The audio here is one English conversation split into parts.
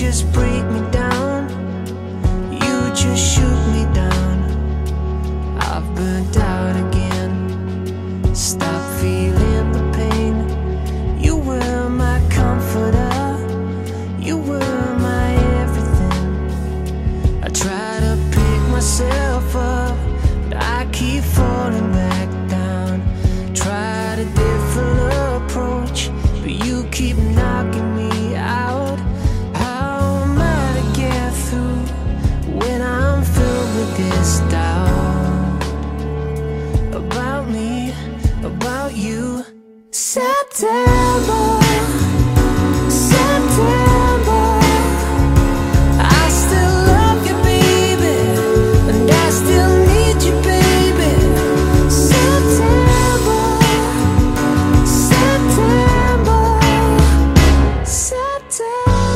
just break me down, you just shoot me down. I've burnt out again. Stop feeling the pain. You were my comforter, you were my everything. I try to pick myself up, but I keep falling back down. Tried a different approach, but you keep knocking me out. This doubt about me, about you. September, September, I still love you, baby, and I still need you, baby. September, September, September.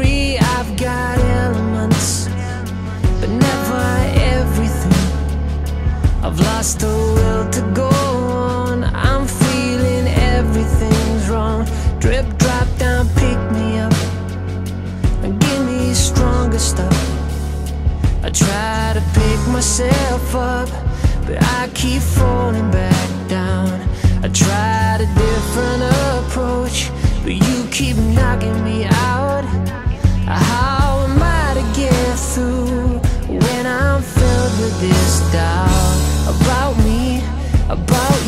Free, I've got elements, but never everything. I've lost the will to go on. I'm feeling everything's wrong. Drip, drop down, pick me up, and give me stronger stuff. I try to pick myself up, but I keep falling back down. I tried a different approach, but you keep knocking me out. How am I to get through when I'm filled with this doubt about me, about